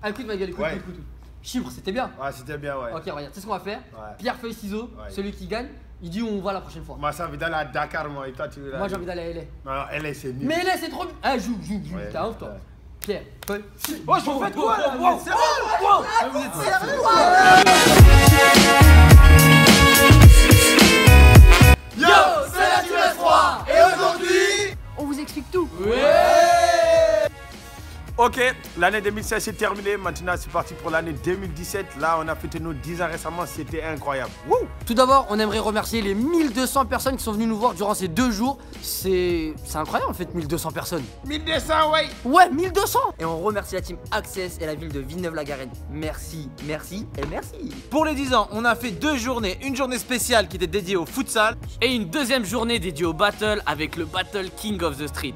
Ah, écoute ma gueule, écoute, écoute. Chypre, c'était bien. Ouais, c'était bien, ouais. Ok, regarde, c'est ce qu'on va faire. Ouais. Pierre, feuille, ciseaux, celui qui gagne, il dit où on va la prochaine fois. Moi, j'ai envie d'aller à Dakar, moi, et toi, tu veux aller. Moi, j'ai envie d'aller à LA. Non, LA, c'est nul. Mais LA, c'est trop nul. Ah, joue, t'as honte, toi. Pierre, feuille, ciseaux. Oh, je fais quoi là? Wow, wow, vous êtes sérieux? Yo, c'est la Team S3. Et aujourd'hui, on vous explique tout. Ok, l'année 2016 c'est terminé, maintenant c'est parti pour l'année 2017. Là, on a fêté nos 10 ans récemment, c'était incroyable. Woo! Tout d'abord, on aimerait remercier les 1200 personnes qui sont venues nous voir durant ces 2 jours. C'est incroyable en fait, 1200 personnes. 1200, ouais. Ouais, 1200. Et on remercie la Team Access et la ville de Villeneuve-la-Garenne. Merci, merci et merci. Pour les 10 ans, on a fait 2 journées. Une journée spéciale qui était dédiée au futsal et une deuxième journée dédiée au battle avec le battle King of the Street.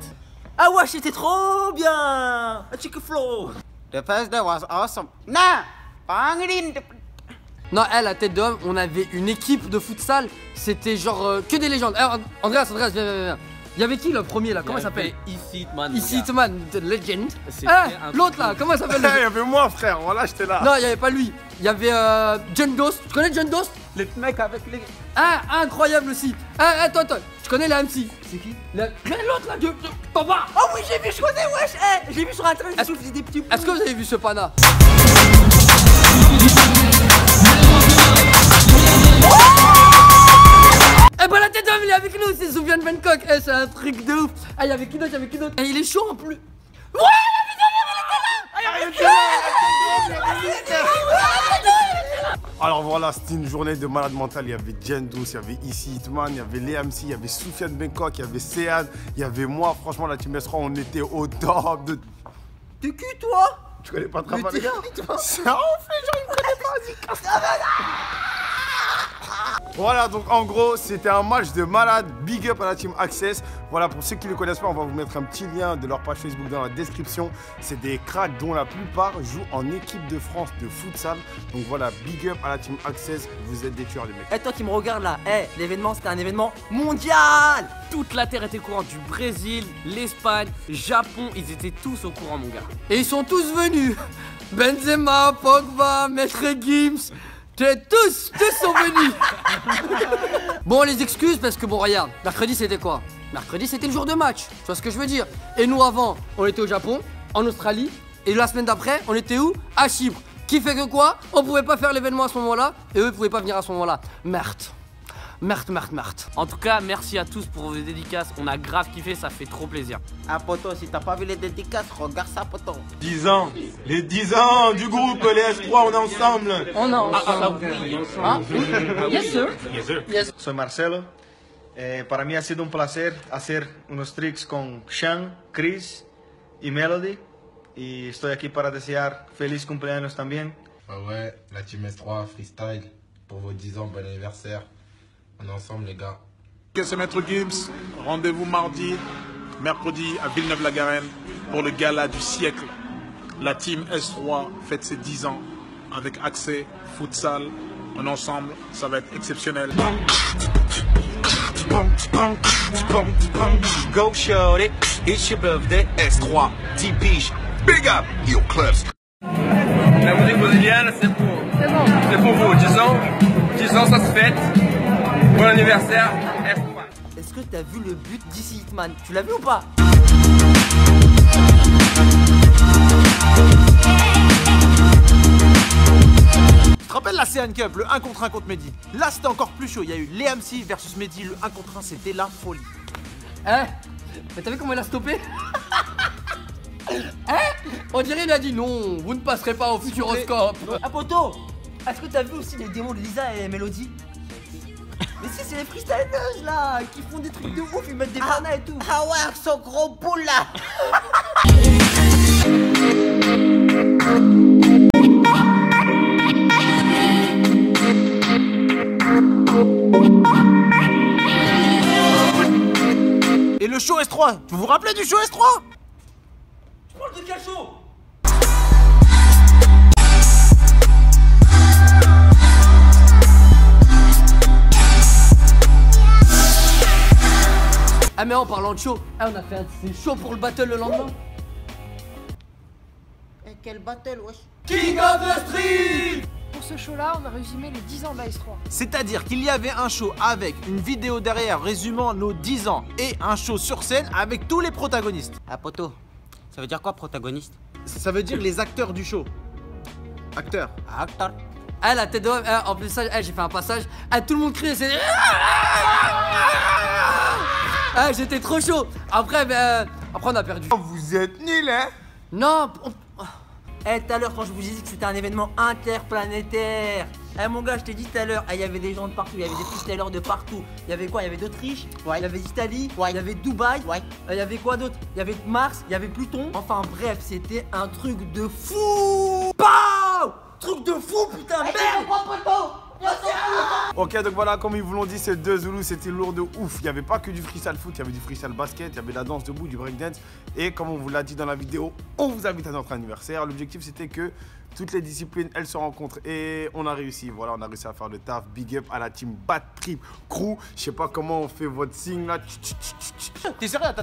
Ah ouais, c'était trop bien! A chicken flow! The first day was awesome. Non, elle, la tête d'homme, on avait une équipe de futsal. C'était genre que des légendes. Andreas, viens. Il y avait qui le premier là? Comment il s'appelle? Ici Hitman, the legend. Ah, l'autre là, comment il s'appelle? Il y avait moi, frère, voilà, j'étais là. Non, il y avait pas lui. Il y avait John Ghost. Tu connais John Ghost? Les mecs avec les. Ah, incroyable aussi. Ah, attends. Tu connais la MC? C'est qui? L'autre là, Dieu. T'en vas. Oh oui, j'ai vu, je connais, wesh. Eh, j'ai vu sur internet, je faisais des petits. Est-ce que vous avez vu ce pana? Eh bah la tête d'homme il est avec nous, c'est Soufiane Bencock, eh, c'est un truc de ouf. Ah, il y avait qui d'autre, Eh, il est chaud en plus. Ouais, la vidéo, il était là. Alors voilà, c'était une journée de malade mental. Il y avait Jendous, il y avait Ici Hitman, il y avait les MC, il y avait Soufiane Bencock, il y avait Sean, il y avait moi. Franchement, la Team S3, on était au top de... T'es qui toi? Tu connais pas Travail? Ça on fait, genre il me connaît pas, Voilà, donc en gros, c'était un match de malade. Big up à la Team Access. Voilà, pour ceux qui ne le connaissent pas, on va vous mettre un petit lien de leur page Facebook dans la description. C'est des cracks dont la plupart jouent en équipe de France de futsal. Donc voilà, big up à la Team Access. Vous êtes des tueurs, les mecs. Et toi qui me regardes là, l'événement, c'était un événement mondial. Toute la terre était au courant, du Brésil, l'Espagne, Japon. Ils étaient tous au courant, mon gars. Et ils sont tous venus. Benzema, Pogba, Maître Gims. Tous sont venus. Bon, on les excuse parce que bon, regarde, mercredi c'était quoi? Mercredi c'était le jour de match, tu vois ce que je veux dire? Et nous avant, on était au Japon, en Australie, et la semaine d'après, on était où? À Chypre. Qui fait que quoi? On pouvait pas faire l'événement à ce moment-là, et eux pouvaient pas venir à ce moment-là. Merde. En tout cas, merci à tous pour vos dédicaces. On a grave kiffé, ça fait trop plaisir. Ah poto, si t'as pas vu les dédicaces, regarde ça poto. 10 ans, les 10 ans du groupe, les S3, on est ensemble. On est ensemble. Yes sir. Yes sir. Yes. Soy Marcelo. Para mí ha sido un placer hacer unos tricks con Sean, Chris y Melody. Y estoy aquí para desear feliz cumpleaños también. Ah ouais, la Team S3 freestyle pour vos 10 ans, bon anniversaire. On est ensemble, les gars. Ok, c'est Maître Gims. Rendez-vous mardi, mercredi à Villeneuve-la-Garenne pour le gala du siècle. La Team S3 fête ses 10 ans avec accès, futsal. On est ensemble, ça va être exceptionnel. Go show it, it's your birthday. S3, T-Piche, big up, yo clubs. La musique brésilienne, c'est pour vous. 10 ans, 10 ans, ça se fête. Bon anniversaire F1. Est-ce que t'as vu le but d'Ici Hitman? Tu l'as vu ou pas? Tu te rappelles la CN Cup, le 1 contre 1 contre Mehdi? Là c'était encore plus chaud, il y a eu les MC versus Mehdi, le 1 contre 1 c'était la folie. Hein? Mais t'as vu comment il a stoppé? Hein? On dirait il a dit non, vous ne passerez pas au futuroscope. Ah poto, est-ce que t'as vu aussi les démos de Lisa et Mélodie? Mais si, c'est les freestylers là, qui font des trucs de ouf, ils mettent des barnas et tout. Ah ouais, son gros boule là. Et le show S3, vous vous rappelez du show S3? Tu parles de quel show? Ah mais en parlant de show, on a fait un de ces shows pour le battle le lendemain. Quel battle, wesh. King of the Street! Pour ce show-là, on a résumé les 10 ans d'Ice3. C'est-à-dire qu'il y avait un show avec une vidéo derrière résumant nos 10 ans et un show sur scène avec tous les protagonistes. Ah poto, ça veut dire quoi protagoniste? Ça veut dire les acteurs du show. Acteurs. Acteurs. Ah la tête de homme, en plus ça, j'ai fait un passage, ah, tout le monde crie, c'est... Ah, j'étais trop chaud. Après, après on a perdu. Vous êtes nuls, hein? Non. Eh, tout à l'heure quand je vous ai dit que c'était un événement interplanétaire. Eh mon gars, je t'ai dit tout à l'heure, il y avait des gens de partout, il y avait des freestylers de partout. Il y avait quoi? Il y avait d'Autriche, ouais. Il y avait d'Italie, ouais. Il y avait de Dubaï, ouais. Il y avait quoi d'autre? Il y avait de Mars, il y avait Pluton. Enfin bref, c'était un truc de fou. Pow! Truc de fou, putain, merde! Ok, donc voilà, comme ils vous l'ont dit, ces deux Zoulous, c'était lourd de ouf. Il n'y avait pas que du freestyle foot, il y avait du freestyle basket, il y avait de la danse debout, du breakdance. Et comme on vous l'a dit dans la vidéo, on vous invite à notre anniversaire. L'objectif, c'était que toutes les disciplines, elles se rencontrent. Et on a réussi, voilà, on a réussi à faire le taf. Big up à la team Bat Trip Crew. Je sais pas comment on fait votre signe, là. T'es sérieux? Attends.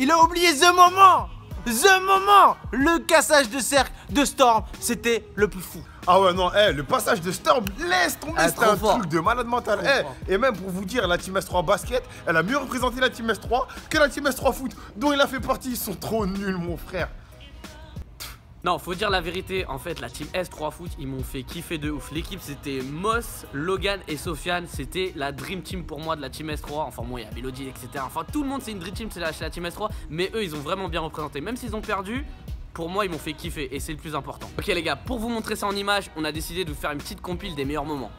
Il a oublié ce moment! The moment, le cassage de cercle de Storm, c'était le plus fou. Ah ouais, non, hey, le passage de Storm, laisse tomber, c'était un truc de malade mental. Hey, et même pour vous dire, la team S3 basket, elle a mieux représenté la team S3 que la team S3 foot, dont il a fait partie. Ils sont trop nuls, mon frère. Non, faut dire la vérité, en fait, la team S3 Foot, ils m'ont fait kiffer de ouf. L'équipe, c'était Moss, Logan et Sofiane. C'était la dream team pour moi de la team S3. Enfin, bon, il y a Mélodie, etc. Enfin, tout le monde, c'est une dream team, c'est la team S3. Mais eux, ils ont vraiment bien représenté. Même s'ils ont perdu, pour moi, ils m'ont fait kiffer et c'est le plus important. Ok, les gars, pour vous montrer ça en image, on a décidé de vous faire une petite compile des meilleurs moments.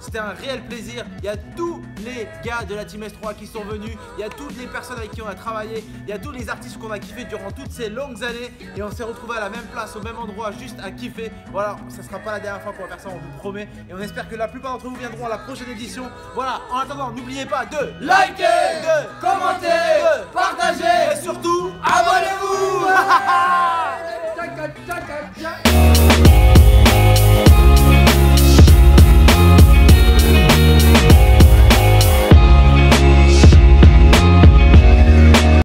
C'était un réel plaisir, il y a tous les gars de la team S3 qui sont venus, il y a toutes les personnes avec qui on a travaillé, il y a tous les artistes qu'on a kiffé durant toutes ces longues années et on s'est retrouvés à la même place, au même endroit, juste à kiffer. Voilà, ça sera pas la dernière fois qu'on va faire ça, on vous promet, et on espère que la plupart d'entre vous viendront à la prochaine édition. Voilà, en attendant, n'oubliez pas de liker, de commenter, de partager et surtout abonnez-vous.